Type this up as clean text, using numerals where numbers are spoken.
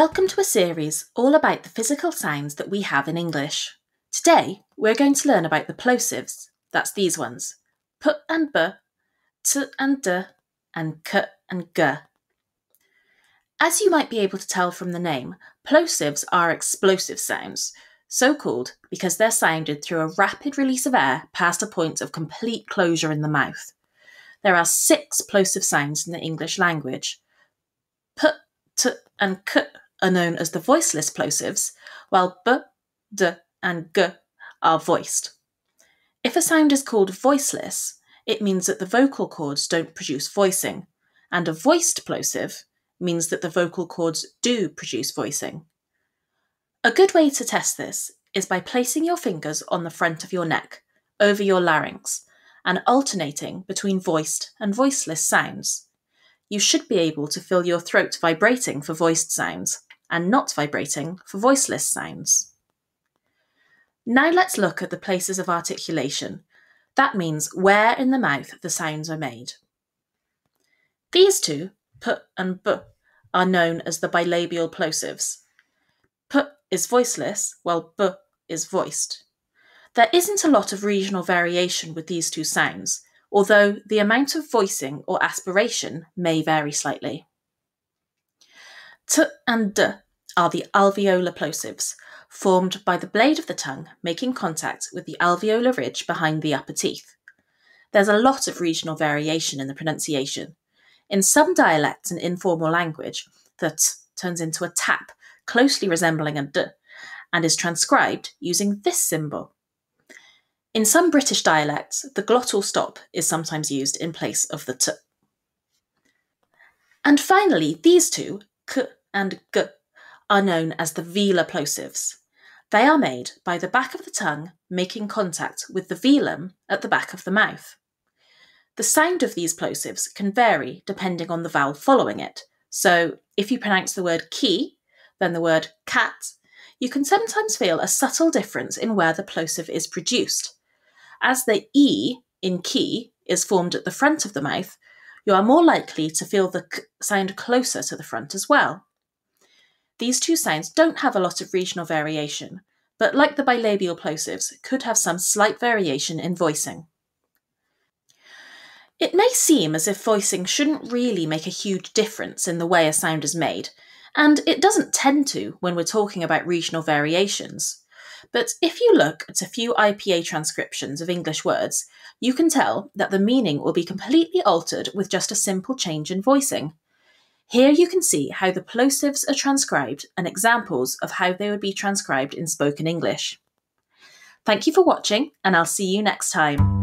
Welcome to a series all about the physical sounds that we have in English. Today, we're going to learn about the plosives, that's these ones, p and b, t and d, and k and g. As you might be able to tell from the name, plosives are explosive sounds, so called because they're sounded through a rapid release of air past a point of complete closure in the mouth. There are 6 plosive sounds in the English language. P, t, and k are known as the voiceless plosives, while b, d, and g are voiced. If a sound is called voiceless, it means that the vocal cords don't produce voicing, and a voiced plosive means that the vocal cords do produce voicing. A good way to test this is by placing your fingers on the front of your neck, over your larynx, and alternating between voiced and voiceless sounds. You should be able to feel your throat vibrating for voiced sounds and not vibrating for voiceless sounds. Now let's look at the places of articulation. That means where in the mouth the sounds are made. These two, p and b, are known as the bilabial plosives. P is voiceless, while b is voiced. There isn't a lot of regional variation with these two sounds, although the amount of voicing or aspiration may vary slightly. T and d are the alveolar plosives, formed by the blade of the tongue making contact with the alveolar ridge behind the upper teeth. There's a lot of regional variation in the pronunciation. In some dialects and informal language, the t turns into a tap, closely resembling a d, and is transcribed using this symbol. In some British dialects, the glottal stop is sometimes used in place of the t. And finally, these two, k and g, are known as the velar plosives. They are made by the back of the tongue making contact with the velum at the back of the mouth. The sound of these plosives can vary depending on the vowel following it. So if you pronounce the word key, then the word cat, you can sometimes feel a subtle difference in where the plosive is produced. As the E in key is formed at the front of the mouth, you are more likely to feel the k sound closer to the front as well. These two sounds don't have a lot of regional variation, but like the bilabial plosives, could have some slight variation in voicing. It may seem as if voicing shouldn't really make a huge difference in the way a sound is made, and it doesn't tend to when we're talking about regional variations. But if you look at a few IPA transcriptions of English words, you can tell that the meaning will be completely altered with just a simple change in voicing. Here you can see how the plosives are transcribed and examples of how they would be transcribed in spoken English. Thank you for watching, and I'll see you next time.